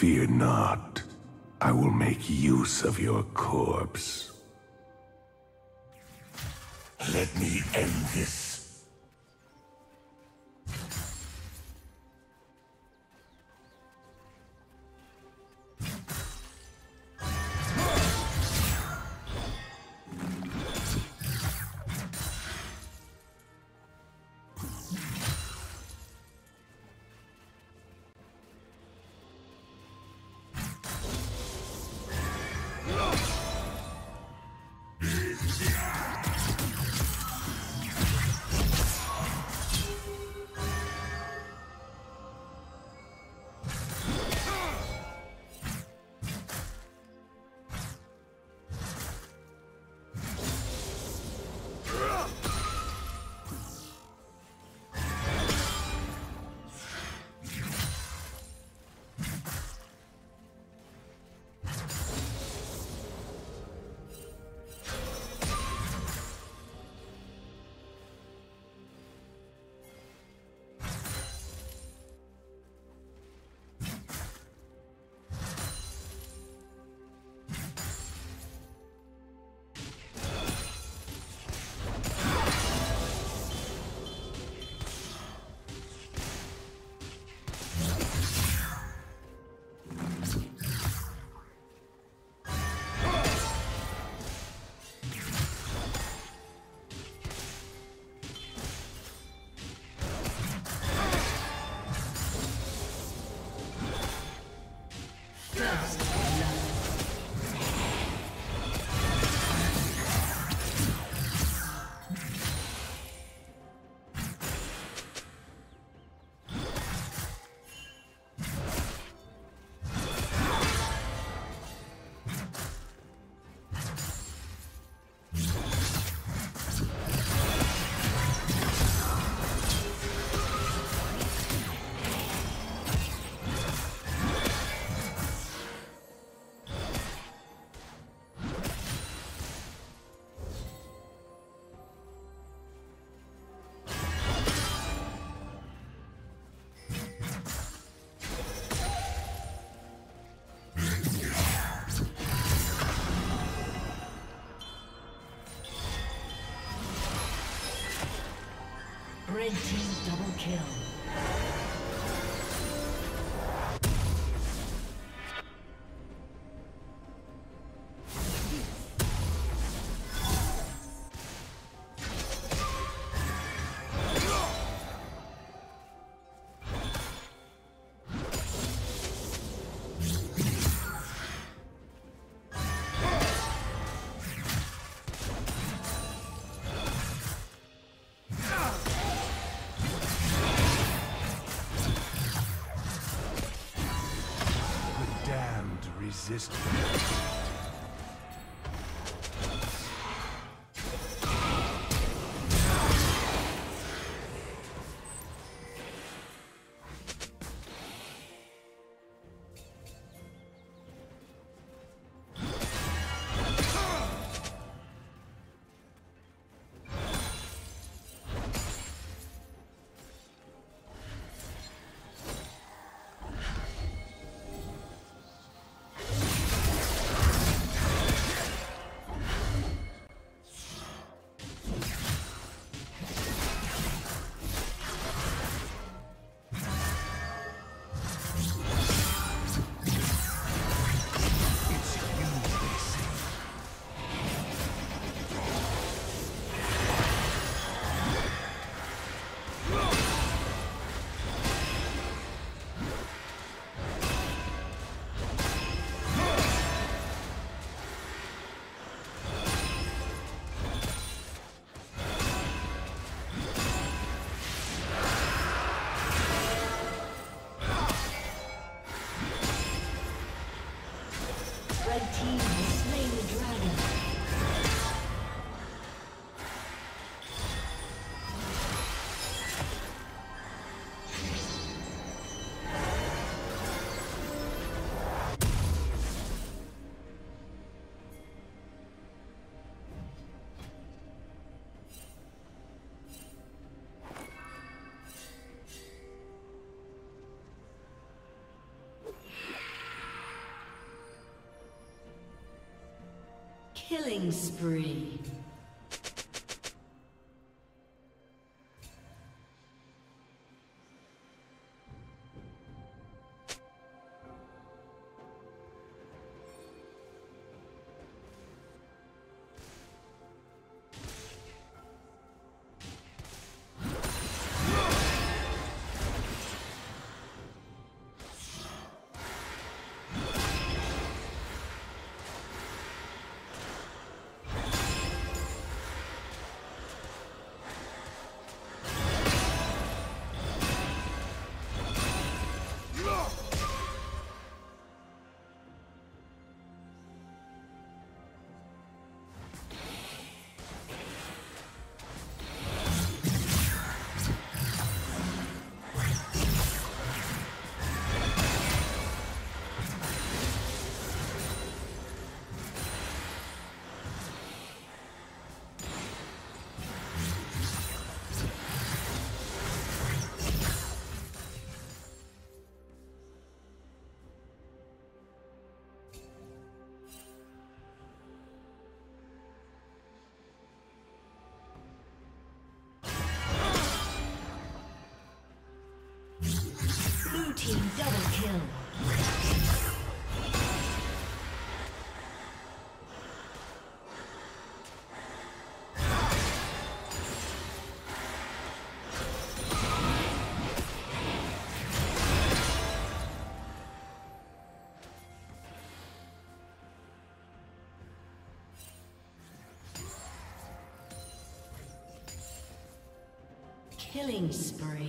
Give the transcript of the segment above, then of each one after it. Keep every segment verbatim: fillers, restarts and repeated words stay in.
Fear not, I will make use of your corpse. Let me end this. Red team double kill. Resist. Killing spree. Double kill. Killing spree.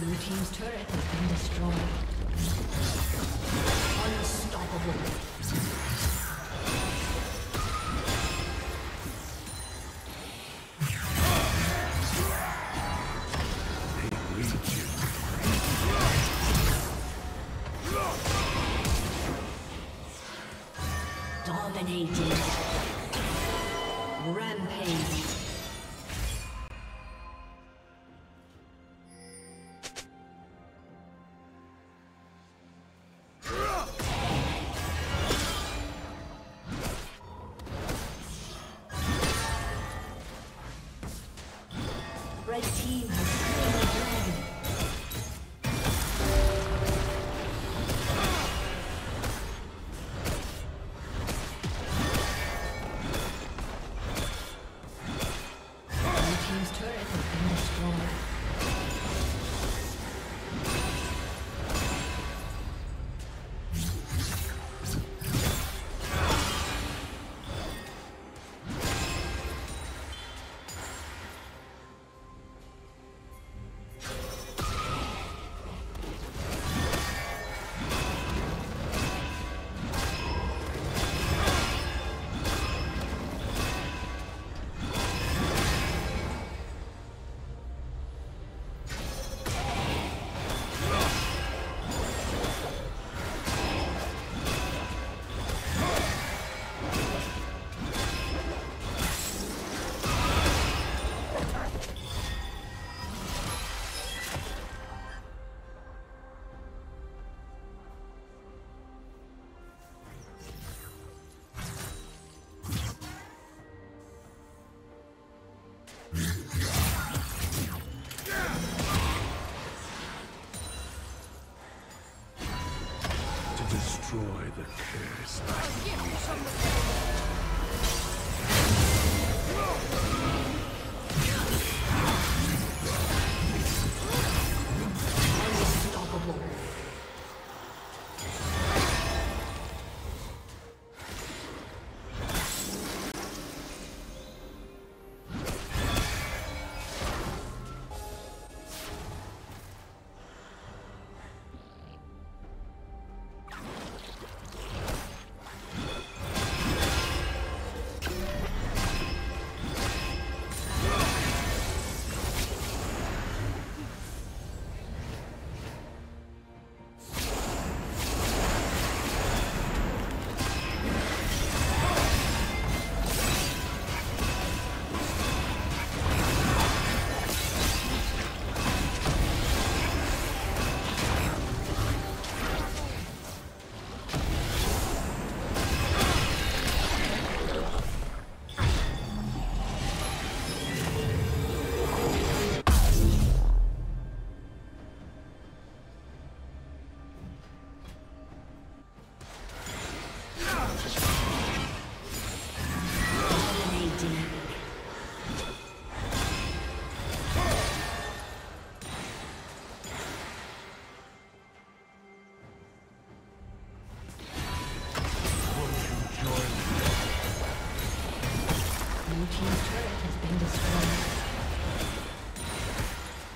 Blue team's turret has been destroyed. Unstoppable. Red team has slain the dragon.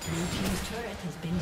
Blue team's turret has been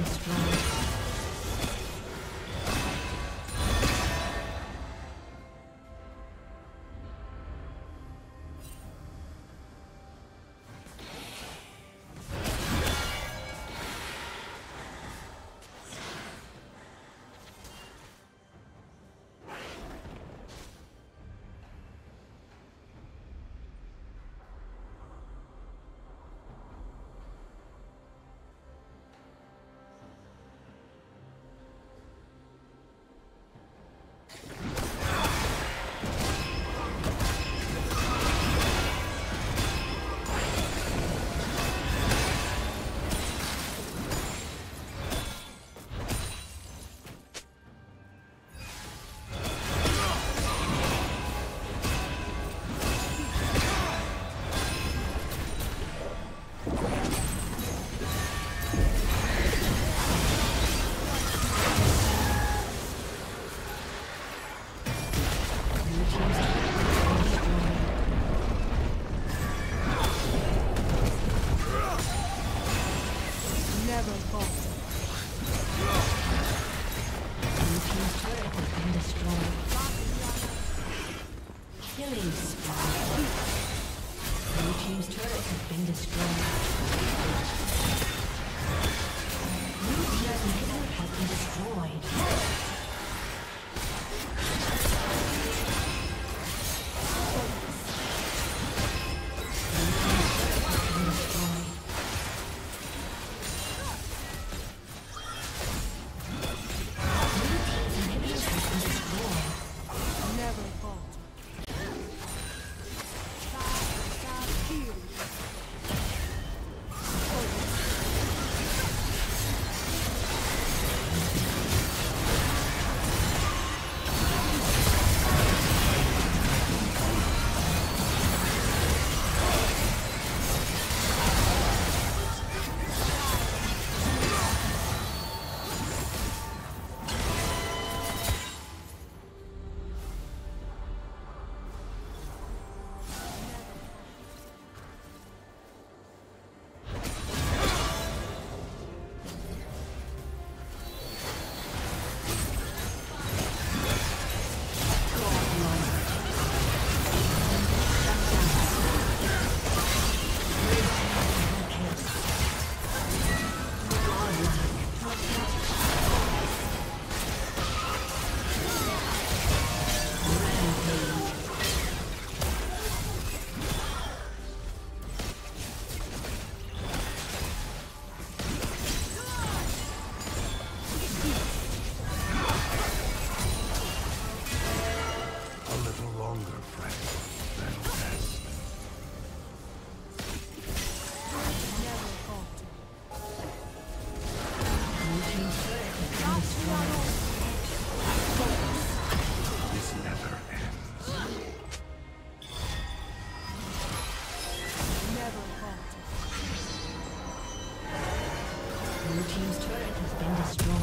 Blue team's turret has been destroyed.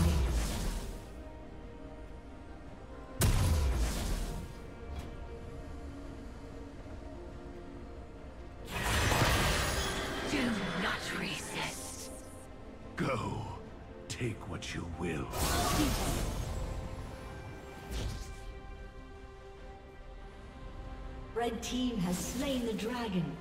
Red team has slain the dragon.